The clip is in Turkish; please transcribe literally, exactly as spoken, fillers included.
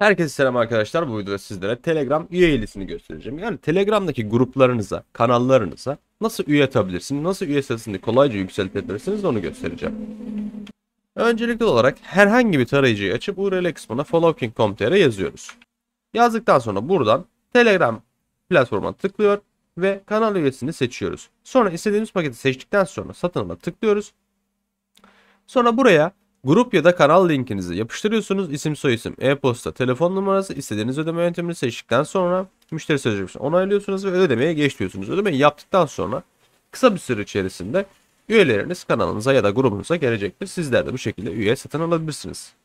Herkese selam arkadaşlar, bu videoda sizlere Telegram üyeliğini göstereceğim. Yani Telegram'daki gruplarınıza, kanallarınıza nasıl üye atabilirsiniz, nasıl üye sayısını kolayca yükseltebilirsiniz onu göstereceğim. Öncelikli olarak herhangi bir tarayıcıyı açıp U R L kısmına followking nokta com nokta tr yazıyoruz. Yazdıktan sonra buradan Telegram platformuna tıklıyor ve kanal üyesini seçiyoruz. Sonra istediğimiz paketi seçtikten sonra satın alma tıklıyoruz. Sonra buraya grup ya da kanal linkinizi yapıştırıyorsunuz. İsim, soyisim, e-posta, telefon numarası, istediğiniz ödeme yöntemini seçtikten sonra müşteri sözleşmesini onaylıyorsunuz ve ödemeye geç diyorsunuz. Ödemeyi yaptıktan sonra kısa bir süre içerisinde üyeleriniz kanalınıza ya da grubunuza gelecektir. Sizler de bu şekilde üye satın alabilirsiniz.